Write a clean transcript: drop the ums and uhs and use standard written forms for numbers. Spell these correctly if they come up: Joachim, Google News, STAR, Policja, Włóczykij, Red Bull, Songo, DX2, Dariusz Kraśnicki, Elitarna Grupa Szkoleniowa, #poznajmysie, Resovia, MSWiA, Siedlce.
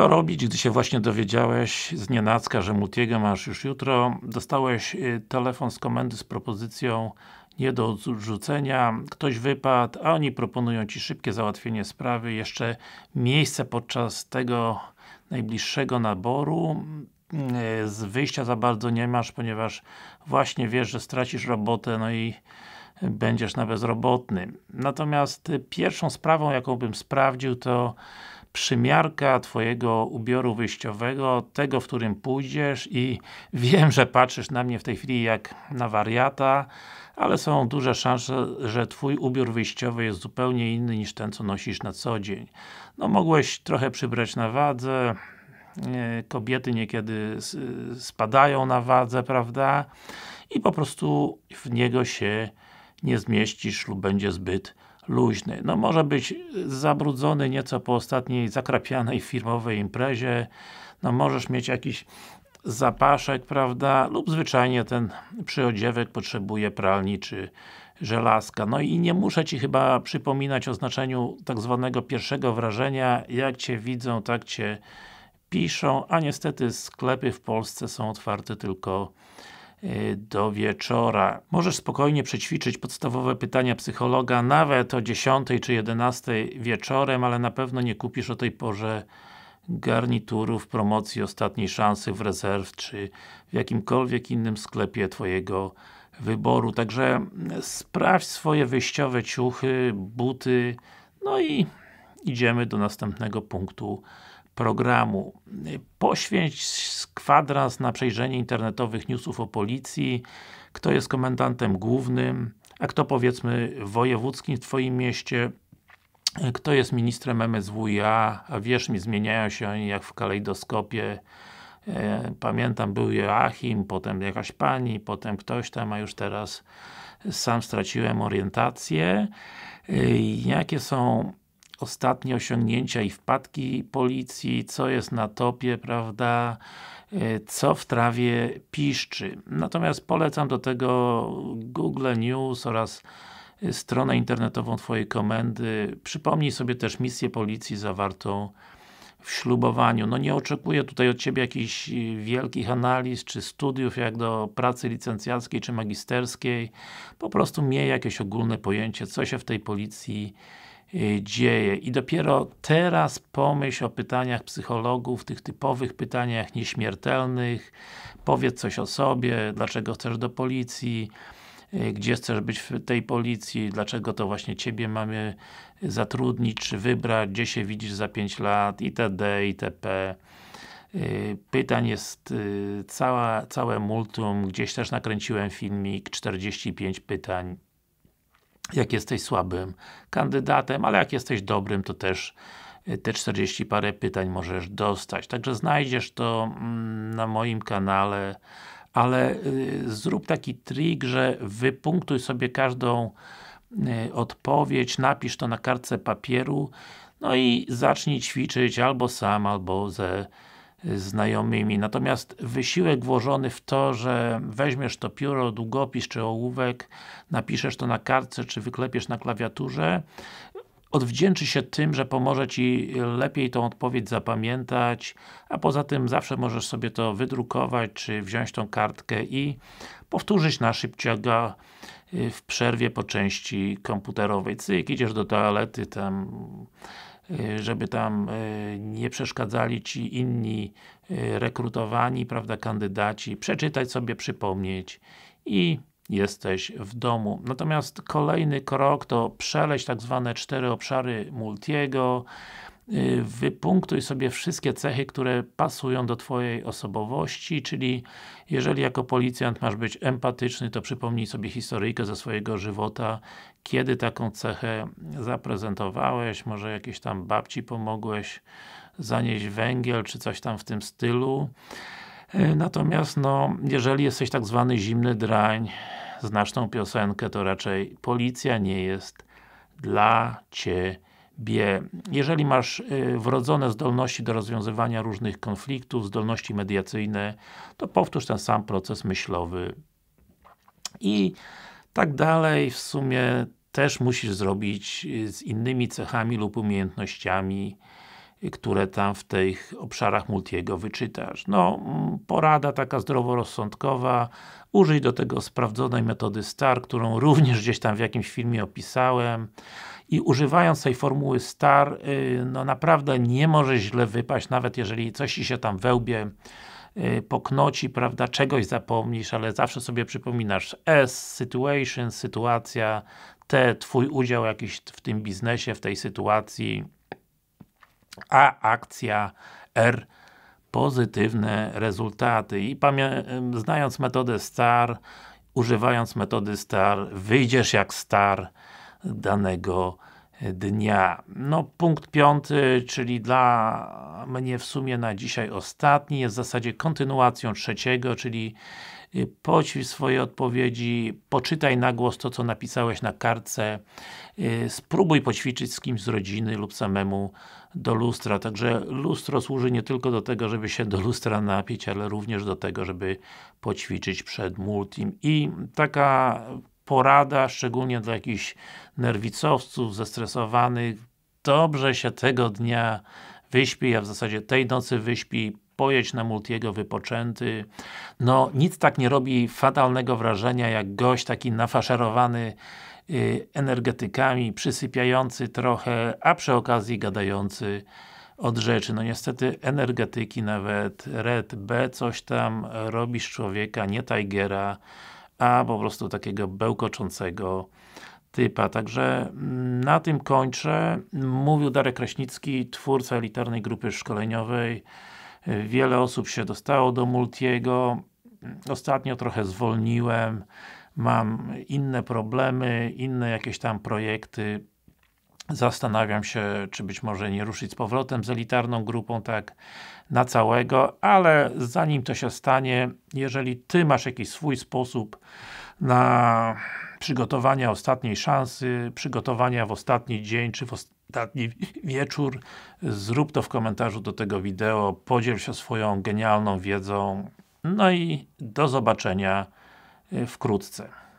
Co robić, gdy się właśnie dowiedziałeś z nienacka, że Multiego masz już jutro? Dostałeś telefon z komendy z propozycją nie do odrzucenia, ktoś wypadł, a oni proponują Ci szybkie załatwienie sprawy, jeszcze miejsce podczas tego najbliższego naboru. Z wyjścia za bardzo nie masz, ponieważ właśnie wiesz, że stracisz robotę, no i będziesz na bezrobotny. Natomiast pierwszą sprawą, jaką bym sprawdził, to przymiarka Twojego ubioru wyjściowego, tego, w którym pójdziesz, i wiem, że patrzysz na mnie w tej chwili jak na wariata, ale są duże szanse, że Twój ubiór wyjściowy jest zupełnie inny niż ten, co nosisz na co dzień. No, mogłeś trochę przybrać na wadze, kobiety niekiedy spadają na wadze, prawda? I po prostu w niego się nie zmieścisz lub będzie zbyt luźny. No, może być zabrudzony nieco po ostatniej zakrapianej firmowej imprezie, no możesz mieć jakiś zapaszek, prawda, lub zwyczajnie ten przyodziewek potrzebuje pralni czy żelazka. No i nie muszę Ci chyba przypominać o znaczeniu tak zwanego pierwszego wrażenia, jak Cię widzą, tak Cię piszą, a niestety sklepy w Polsce są otwarte tylko do wieczora. Możesz spokojnie przećwiczyć podstawowe pytania psychologa nawet o 10 czy 11 wieczorem, ale na pewno nie kupisz o tej porze garniturów w promocji ostatniej szansy w Rezerw czy w jakimkolwiek innym sklepie Twojego wyboru. Także sprawdź swoje wyjściowe ciuchy, buty, no i idziemy do następnego punktu programu. Poświęć kwadrans na przejrzenie internetowych newsów o Policji, kto jest komendantem głównym, a kto, powiedzmy, wojewódzkim w Twoim mieście, kto jest ministrem MSWiA, a wierz mi, zmieniają się oni jak w kalejdoskopie. Pamiętam, był Joachim, potem jakaś pani, potem ktoś tam, a już teraz sam straciłem orientację. Jakie są ostatnie osiągnięcia i wpadki Policji, co jest na topie, prawda, co w trawie piszczy. Natomiast polecam do tego Google News oraz stronę internetową Twojej komendy. Przypomnij sobie też misję Policji zawartą w ślubowaniu. No, nie oczekuję tutaj od Ciebie jakichś wielkich analiz czy studiów, jak do pracy licencjackiej czy magisterskiej. Po prostu miej jakieś ogólne pojęcie, co się w tej Policji dzieje. I dopiero teraz pomyśl o pytaniach psychologów, tych typowych pytaniach nieśmiertelnych. Powiedz coś o sobie, dlaczego chcesz do Policji, gdzie chcesz być w tej Policji, dlaczego to właśnie Ciebie mamy zatrudnić czy wybrać, gdzie się widzisz za 5 lat, itd., itp. Pytań jest całe multum. Gdzieś też nakręciłem filmik, 45 pytań. Jak jesteś słabym kandydatem, ale jak jesteś dobrym, to też te 40 parę pytań możesz dostać. Także znajdziesz to na moim kanale, ale zrób taki trik, że wypunktuj sobie każdą odpowiedź, napisz to na kartce papieru, no i zacznij ćwiczyć albo sam, albo ze znajomymi. Natomiast wysiłek włożony w to, że weźmiesz to pióro, długopis czy ołówek, napiszesz to na kartce czy wyklepiesz na klawiaturze, odwdzięczy się tym, że pomoże Ci lepiej tą odpowiedź zapamiętać, a poza tym zawsze możesz sobie to wydrukować czy wziąć tą kartkę i powtórzyć na szybciego w przerwie po części komputerowej. Cyk, idziesz do toalety, tam żeby tam nie przeszkadzali Ci inni rekrutowani, prawda, kandydaci, przeczytać sobie, przypomnieć i jesteś w domu. Natomiast kolejny krok to przeleć tak zwane 4 obszary Multiego, wypunktuj sobie wszystkie cechy, które pasują do Twojej osobowości, czyli jeżeli jako policjant masz być empatyczny, to przypomnij sobie historyjkę ze swojego żywota, kiedy taką cechę zaprezentowałeś, może jakiejś tam babci pomogłeś zanieść węgiel, czy coś tam w tym stylu. Natomiast, no, jeżeli jesteś tak zwany zimny drań, znasz tą piosenkę, to raczej policja nie jest dla Ciebie. Jeżeli masz wrodzone zdolności do rozwiązywania różnych konfliktów, zdolności mediacyjne, to powtórz ten sam proces myślowy. I tak dalej, w sumie też musisz zrobić z innymi cechami lub umiejętnościami które tam w tych obszarach Multiego wyczytasz. No, porada taka zdroworozsądkowa, użyj do tego sprawdzonej metody STAR, którą również gdzieś tam w jakimś filmie opisałem. I używając tej formuły STAR, no naprawdę nie może źle wypaść, nawet jeżeli coś Ci się tam we łbie poknoci, prawda, czegoś zapomnisz, ale zawsze sobie przypominasz S, situation, sytuacja, T, Twój udział jakiś w tym biznesie, w tej sytuacji, A, akcja, R, pozytywne rezultaty. I znając metodę STAR, używając metody STAR, wyjdziesz jak STAR danego dnia. No, punkt 5, czyli dla mnie w sumie na dzisiaj ostatni, jest w zasadzie kontynuacją 3, czyli poćwicz swoje odpowiedzi, poczytaj na głos to, co napisałeś na kartce, spróbuj poćwiczyć z kimś z rodziny lub samemu do lustra. Także lustro służy nie tylko do tego, żeby się do lustra napić, ale również do tego, żeby poćwiczyć przed multim. I taka porada, szczególnie dla jakichś nerwicowców, zestresowanych, dobrze się tego dnia wyśpi, a w zasadzie tej nocy wyśpi, pojedź na Multiego wypoczęty. No, nic tak nie robi fatalnego wrażenia, jak gość taki nafaszerowany energetykami, przysypiający trochę, a przy okazji gadający od rzeczy. No niestety energetyki, nawet Red B, coś tam robi z człowieka, nie Tigera, a po prostu takiego bełkoczącego typa. Także na tym kończę. Mówił Darek Kraśnicki, twórca Elitarnej Grupy Szkoleniowej. Wiele osób się dostało do Multiego. Ostatnio trochę zwolniłem. Mam inne problemy, inne jakieś tam projekty. Zastanawiam się, czy być może nie ruszyć z powrotem z Elitarną Grupą tak na całego, ale zanim to się stanie, jeżeli Ty masz jakiś swój sposób na przygotowania ostatniej szansy, przygotowania w ostatni dzień, czy w ostatni wieczór, zrób to w komentarzu do tego wideo, podziel się swoją genialną wiedzą, no i do zobaczenia wkrótce.